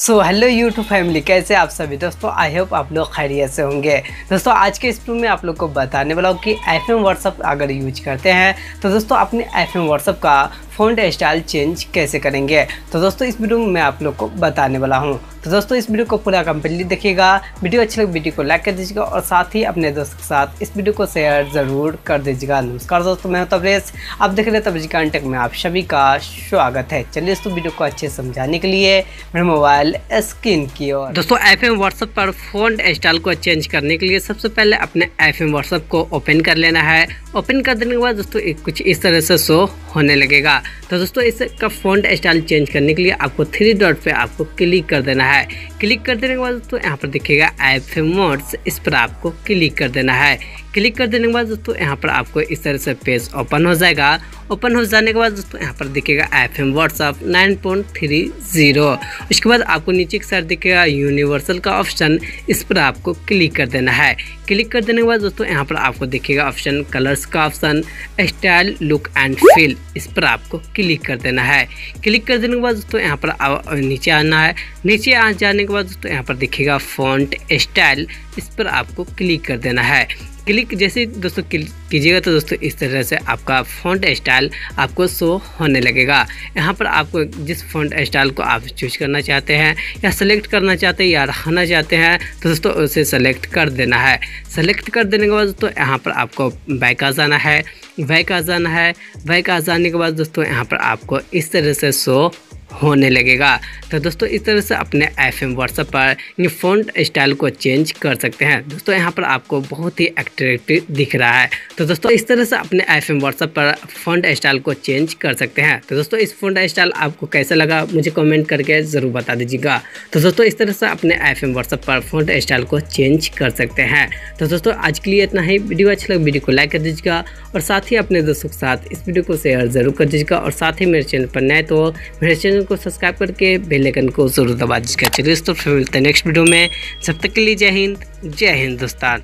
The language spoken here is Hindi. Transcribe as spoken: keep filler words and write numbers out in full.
सो हेलो यूट्यूब फैमिली, कैसे आप सभी दोस्तों। आई होप आप लोग खैरियत से होंगे। दोस्तों आज के इस वीडियो में आप लोग को बताने वाला हूँ कि एफ एम व्हाट्सअप अगर यूज करते हैं तो दोस्तों अपने एफ एम व्हाट्सअप का फ़ॉन्ट स्टाइल चेंज कैसे करेंगे। तो दोस्तों इस वीडियो में मैं आप लोग को बताने वाला हूँ। तो दोस्तों इस वीडियो को पूरा कंप्लीट देखिएगा। वीडियो अच्छी लगे वीडियो को लाइक कर दीजिएगा और साथ ही अपने दोस्त के साथ इस वीडियो को शेयर ज़रूर कर दीजिएगा। नमस्कार दोस्तों, मैं हूँ तबरेज़, आप देख रहे हैं तबरेज़ कांटेक्ट में आप सभी का स्वागत है। चलिए दोस्तों वीडियो को अच्छे समझाने के लिए मेरे मोबाइल स्क्रीन की ओर। दोस्तों एफ एम व्हाट्सएप पर फ़ॉन्ट स्टाइल को चेंज करने के लिए सबसे पहले अपने एफ एम व्हाट्सएप को ओपन कर लेना है। ओपन कर देने के बाद दोस्तों एक कुछ इस तरह से शो होने लगेगा। तो दोस्तों इसका फ़ॉन्ट स्टाइल चेंज करने के लिए आपको थ्री डॉट पे आपको क्लिक कर देना है। क्लिक कर देने के बाद दोस्तों यहाँ पर देखिएगा एफ एम मोड्स, इस पर आपको क्लिक कर देना है। क्लिक कर देने के बाद दोस्तों यहाँ पर आपको इस तरह से पेज ओपन हो जाएगा। ओपन हो जाने के बाद दोस्तों यहाँ पर देखिएगा F M WhatsApp nine point three zero. उसके बाद आपको नीचे के साइड देखिएगा यूनिवर्सल का ऑप्शन, इस पर आपको क्लिक कर देना है। क्लिक कर देने के बाद दोस्तों यहाँ पर आपको देखिएगा ऑप्शन कलर्स का option style look and feel, इस पर आपको क्लिक कर देना है। क्लिक कर देने के बाद दोस्तों यहाँ पर नीचे आना है। नीचे आ जाने के बाद दोस्तों यहाँ पर देखिएगा फॉन्ट स्टाइल, इस पर आपको क्लिक कर देना है। क्लिक जैसे दोस्तों क्लिक कीजिएगा तो दोस्तों इस तरह से आपका फ़ॉन्ट स्टाइल आपको शो होने लगेगा। यहाँ पर आपको जिस फ़ॉन्ट स्टाइल को आप चूज करना चाहते हैं या सेलेक्ट करना चाहते हैं या रखना चाहते हैं तो दोस्तों उसे सेलेक्ट कर देना है। सेलेक्ट कर देने के बाद दोस्तों यहाँ पर आपको बैक आ जाना है। बैक आ जाना है। बैक आ जाने के बाद दोस्तों यहाँ पर आपको इस तरह से शो होने लगेगा। तो दोस्तों इस तरह से अपने एफ एम व्हाट्सएप पर ये फ़ॉन्ट स्टाइल को चेंज कर सकते हैं। दोस्तों यहाँ पर आपको बहुत ही अट्रैक्टिव दिख रहा है। तो दोस्तों इस तरह से अपने एफ एम व्हाट्सएप पर फ़ॉन्ट स्टाइल को चेंज कर सकते हैं। तो दोस्तों इस फ़ॉन्ट स्टाइल आपको कैसा लगा मुझे कमेंट करके ज़रूर बता दीजिएगा। तो दोस्तों इस तरह से अपने एफ एम व्हाट्सएप पर फ़ॉन्ट स्टाइल को चेंज कर सकते हैं। तो दोस्तों आज के लिए इतना ही। वीडियो अच्छा लगे वीडियो को लाइक कर दीजिएगा और साथ ही अपने दोस्तों के साथ इस वीडियो को शेयर ज़रूर कर दीजिएगा और साथ ही मेरे चैनल पर नए तो मेरे चैनल को सब्सक्राइब करके बेल आइकन को जरूर दबा दीजिएगा। चलिए दोस्तों फिर मिलते हैं नेक्स्ट वीडियो में। जब तक के लिए जय हिंद, जय हिंदुस्तान।